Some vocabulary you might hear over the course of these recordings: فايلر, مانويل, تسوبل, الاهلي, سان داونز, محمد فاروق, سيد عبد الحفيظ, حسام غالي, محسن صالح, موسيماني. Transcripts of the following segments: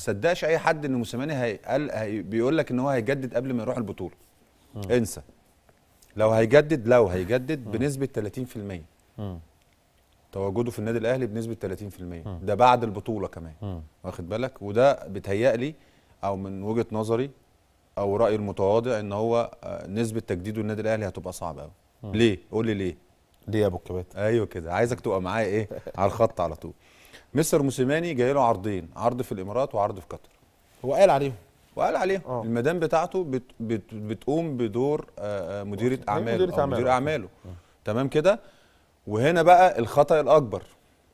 تصدقش اي حد ان موسيماني بيقول لك ان هو هيجدد قبل ما يروح البطوله. انسى. لو هيجدد بنسبه 30%. تواجده في النادي الاهلي بنسبه 30%، ده بعد البطوله كمان. واخد بالك؟ وده بيتهيألي او من وجهه نظري او رايي المتواضع ان هو نسبه تجديده النادي الاهلي هتبقى صعبه قوي. ليه؟ قول لي ليه؟ ليه يا ابو الكباتن؟ ايوه كده، عايزك تبقى معايا ايه؟ على الخط على طول. مستر موسيماني جاي له عرضين، عرض في الامارات وعرض في قطر. هو قال عليهم المدام بتاعته بتقوم بدور مديرة اعماله مدير اعماله. تمام كده؟ وهنا بقى الخطأ الاكبر،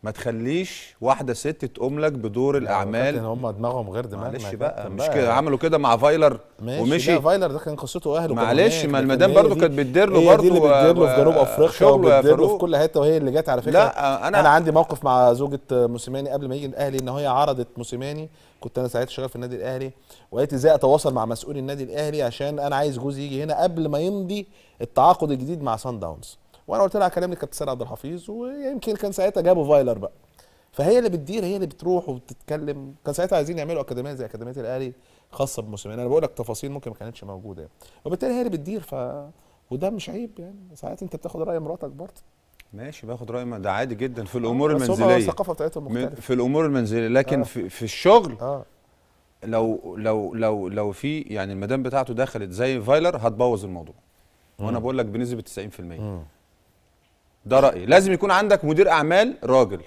ما تخليش واحده ست تقوم لك بدور الاعمال. هم دماغهم غير دماغنا، معلش بقى مش كده. عملوا كده مع فايلر ومشي. فايلر ده كان قصته اهله، معلش ما المدام برضو كانت بتدير له برضه، بتدير له في جنوب افريقيا وبتدير له في كل حته، وهي اللي جت على فكره. لا انا عندي موقف مع زوجه موسيماني قبل ما يجي الاهلي، ان هي عرضت موسيماني، كنت انا ساعتها شغال في النادي الاهلي، وقالت لي ازاي اتواصل مع مسؤول النادي الاهلي عشان انا عايز جوزي يجي هنا قبل ما يمضي التعاقد الجديد مع سان داونز. وانا قلت لها كلام للكابتن سيد عبد الحفيظ، ويمكن كان ساعتها جابوا فايلر بقى، فهي اللي بتدير، هي اللي بتروح وبتتكلم. كان ساعتها عايزين يعملوا اكاديميه زي اكاديميه الاهلي خاصه بموسيماني، انا بقول لك تفاصيل ممكن ما كانتش موجوده يعني. وبالتالي هي اللي بتدير، وده مش عيب يعني، ساعات انت بتاخد راي مراتك برضه. ماشي، باخد راي ده عادي جدا في الامور المنزليه، الثقافه بتاعتهم مختلفه في الامور المنزليه، لكن في الشغل لو في يعني المدام بتاعته دخلت زي فايلر هتبوظ الموضوع. وانا بقول لك بنسبه 90%. ده رأيي. لازم يكون عندك مدير اعمال راجل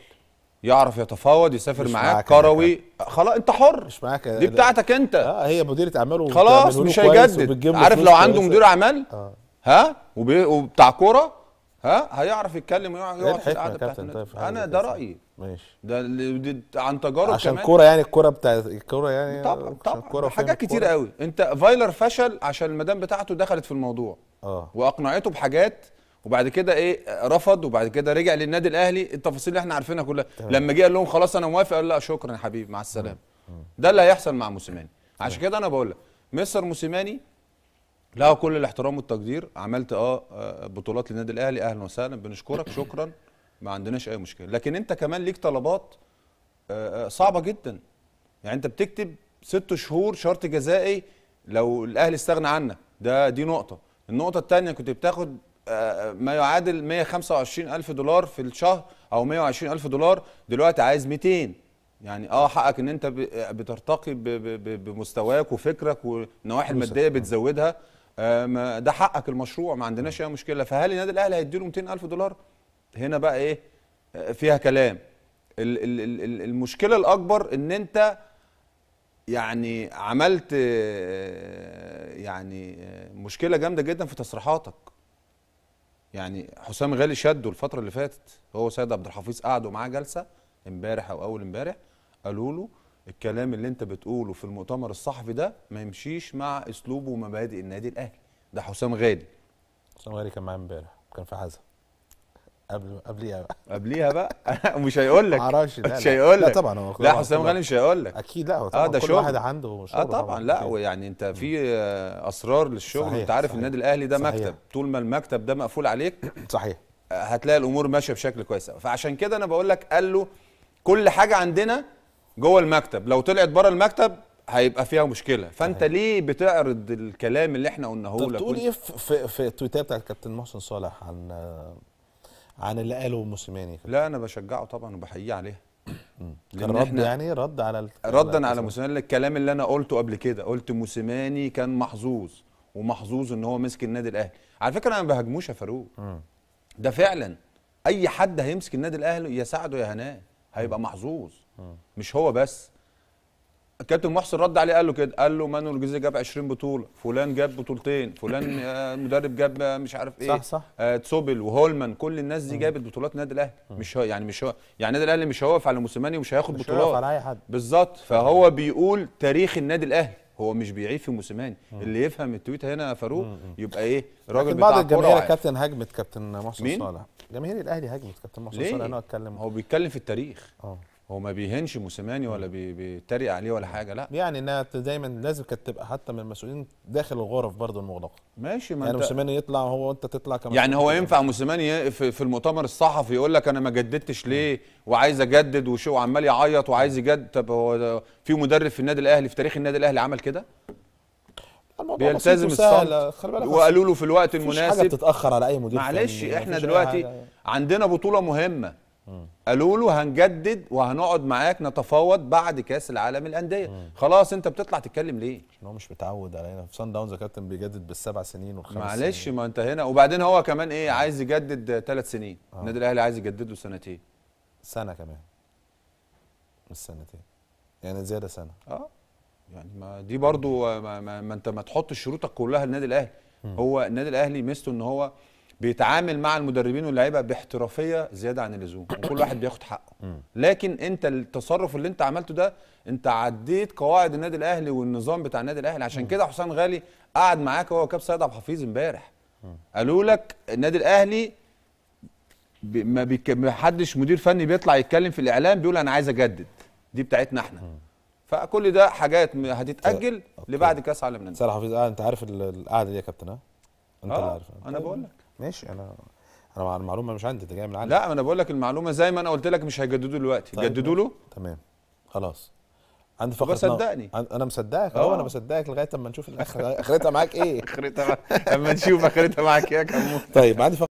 يعرف يتفاوض، يسافر معاك كروي، خلاص انت حر، مش معاك دي بتاعتك انت. هي مديرة اعماله خلاص مش هيجدد. عارف لو عنده مدير اعمال وبتاع كوره هيعرف يتكلم ويقعد في القعده بتاعت انا ده رأيي. ماشي، ده عن تجارب كمان عشان الكوره يعني، الكوره بتاعت الكوره يعني طبعا حاجات كتير قوي. انت فايلر فشل عشان المدام بتاعته دخلت في الموضوع واقنعته بحاجات، وبعد كده ايه رفض، وبعد كده رجع للنادي الاهلي. التفاصيل اللي احنا عارفينها كلها. لما جه قال لهم خلاص انا موافق، قال لا شكرا يا حبيبي مع السلامه. ده اللي هيحصل مع موسيماني. عشان كده انا بقول لك مستر موسيماني له كل الاحترام والتقدير، عملت بطولات للنادي الاهلي، اهلا وسهلا بنشكرك شكرا، ما عندناش اي مشكله. لكن انت كمان ليك طلبات صعبه جدا يعني. انت بتكتب 6 شهور شرط جزائي لو الاهلي استغنى عنك، دي نقطه. النقطه الثانيه كنت بتاخد ما يعادل 125,000 دولار في الشهر او 120,000 دولار، دلوقتي عايز 200 يعني. حقك ان انت بترتقي بمستواك وفكرك والنواحي الماديه بتزودها، ده حقك المشروع، ما عندناش اي مشكله. فهل النادي الاهلي هيديله 200,000 دولار؟ هنا بقى ايه فيها كلام. المشكله الاكبر ان انت يعني عملت يعني مشكله جامده جدا في تصريحاتك يعني. حسام غالي شده الفترة اللي فاتت، هو سيد عبد الحفيظ قعدوا معاه جلسة امبارح أو أول امبارح، قالوا له الكلام اللي أنت بتقوله في المؤتمر الصحفي ده ما يمشيش مع أسلوبه ومبادئ النادي الأهلي. ده حسام غالي. حسام غالي كان معاه امبارح، كان في عزا قبليها بقى ومش هيقول لك، معرفش مش هيقول لك. لا طبعا هو لا، حسام غالي مش هيقول لك اكيد. لا هو طبعا كل واحد عنده شغل طبعا. لا ويعني انت في اسرار للشغل، انت عارف النادي الاهلي ده مكتب، طول ما المكتب ده مقفول عليك صحيح هتلاقي الامور ماشيه بشكل كويس. فعشان كده انا بقول لك قال له كل حاجه عندنا جوه المكتب، لو طلعت بره المكتب هيبقى فيها مشكله. فانت ليه بتعرض الكلام اللي احنا قلناه لك؟ بتقول ايه في التويتات بتاعت كابتن محسن صالح عن اللي قاله موسيماني؟ لا انا بشجعه طبعا وبحييه عليها. كان رد يعني، رد على ردا على موسيماني الكلام اللي انا قلته قبل كده. قلت موسيماني كان محظوظ، ومحظوظ ان هو مسك النادي الاهلي. على فكره انا ما بهاجموش يا فاروق، ده فعلا اي حد هيمسك النادي الاهلي يا سعده يا هناه هيبقى محظوظ، مش هو بس. الكابتن محسن رد عليه قال له كده، قال له مانويل جزي جاب 20 بطوله، فلان جاب بطولتين، فلان مدرب جاب مش عارف ايه، صح تسوبل وهولمان، كل الناس دي جابت بطولات نادي الاهلي. مش هو يعني النادي الاهلي مش هيقف على موسيماني ومش هياخد بطولات، مش هيقف على اي حد بالظبط. فهو بيقول تاريخ النادي الاهلي، هو مش بيعيب في موسيماني. اللي يفهم التويت هنا يا فاروق يبقى ايه راجل بتاع كوره. الجماهير يا كابتن هاجمت كابتن محسن صالح، جماهير الاهلي هاجمت كابتن محسن صالح. انا اتكلم، هو بيتكلم في التاريخ هو ما بيهنش موسيماني ولا بيتريق عليه ولا حاجه، لا يعني انها دايما لازم كانت تبقى حتى من المسؤولين داخل الغرف برضه المغلقه. ماشي، ما يعني موسيماني يطلع هو وانت تطلع كمان، يعني هو ينفع موسيماني في المؤتمر الصحفي يقول لك انا ما جددتش ليه وعايز اجدد وشو عمال يعيط وعايز يجدد؟ طب هو في مدرب في النادي الاهلي في تاريخ النادي الاهلي عمل كده؟ بيلتزم الصمت وقالوا له في الوقت المناسب. حاجه بتتاخر على اي مدير؟ معلش احنا دلوقتي عندنا بطوله مهمه، قالوا له هنجدد وهنقعد معاك نتفاوض بعد كاس العالم للانديه، خلاص انت بتطلع تتكلم ليه؟ عشان هو مش متعود علينا. في سان داونز يا كابتن بيجدد بال7 سنين وال5 سنين. معلش ما انت هنا، وبعدين هو كمان ايه عايز يجدد 3 سنين، النادي الاهلي عايز يجدد له سنتين. سنه كمان مش سنتين، يعني زياده سنه. يعني ما دي برضو ما انت ما تحطش شروطك كلها للنادي الاهلي. هو النادي الاهلي ميزته ان هو بيتعامل مع المدربين واللعيبه باحترافيه زياده عن اللزوم، وكل واحد بياخد حقه. لكن انت التصرف اللي انت عملته ده انت عديت قواعد النادي الاهلي والنظام بتاع النادي الاهلي. عشان كده حسام غالي قعد معاك هو وكابتن سيد عبد الحفيظ امبارح، قالوا لك النادي الاهلي ما حدش مدير فني بيطلع يتكلم في الاعلام بيقول انا عايز اجدد، دي بتاعتنا احنا. فكل ده حاجات هتتاجل لبعد كاس عالم للانديه. سيد حفيظ انت عارف القعده دي يا كابتن؟ انت اللي عارف. انا بقول لك ماشي، انا المعلومه مش عندي، انت جايه من عندي. لا انا بقول لك المعلومه زي ما انا قلت لك، مش هيجددوا دلوقتي. طيب جددوا له تمام خلاص. عندي فقره صدقني انا مصدقك اهو، انا بصدقك لغايه اما نشوف اخرتها معاك ايه. اخرتها اما نشوف اخرتها معاك ايه يا كمو. طيب عندي